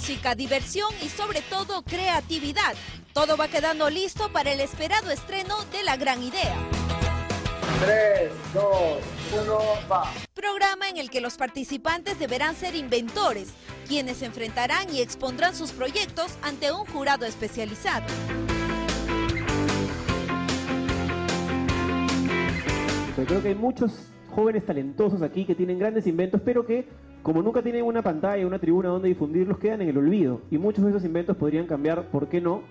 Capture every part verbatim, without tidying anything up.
música, diversión y sobre todo creatividad. Todo va quedando listo para el esperado estreno de La Gran Idea. tres, dos, uno, va. Programa en el que los participantes deberán ser inventores, quienes se enfrentarán y expondrán sus proyectos ante un jurado especializado. Yo creo que hay muchos jóvenes talentosos aquí que tienen grandes inventos, pero que como nunca tienen una pantalla, una tribuna donde difundirlos, quedan en el olvido. Y muchos de esos inventos podrían cambiar, ¿por qué no?,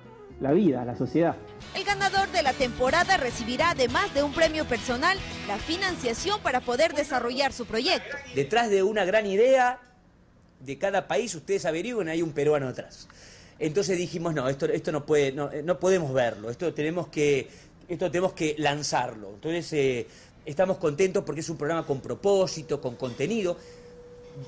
la vida, la sociedad. El ganador de la temporada recibirá, además de un premio personal, la financiación para poder desarrollar su proyecto. Detrás de una gran idea de cada país, ustedes averigüen, hay un peruano atrás. Entonces dijimos, no, esto, esto no, puede, no, no podemos verlo, esto tenemos que, esto tenemos que lanzarlo. Entonces eh, estamos contentos porque es un programa con propósito, con contenido,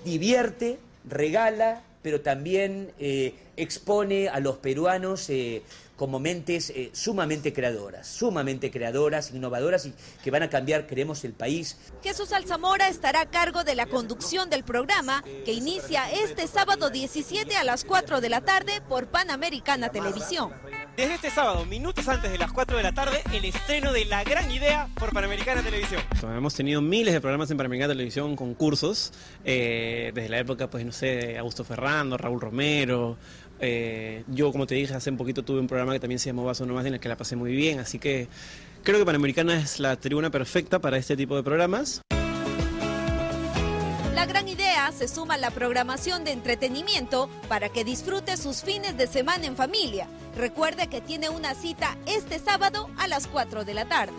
divierte, regala, pero también eh, expone a los peruanos eh, como mentes eh, sumamente creadoras, sumamente creadoras, innovadoras y que van a cambiar, creemos, el país. Jesús Alzamora estará a cargo de la conducción del programa que inicia este sábado diecisiete a las cuatro de la tarde por Panamericana Televisión. Desde este sábado, minutos antes de las cuatro de la tarde, el estreno de La Gran Idea por Panamericana Televisión. Hemos tenido miles de programas en Panamericana Televisión, concursos, eh, desde la época, pues no sé, de Augusto Ferrando, Raúl Romero. Eh, yo, como te dije, hace un poquito tuve un programa que también se llamó Vaso Nomás, en el que la pasé muy bien, así que creo que Panamericana es la tribuna perfecta para este tipo de programas. La Gran Idea se suma a la programación de entretenimiento para que disfrute sus fines de semana en familia. Recuerde que tiene una cita este sábado a las cuatro de la tarde.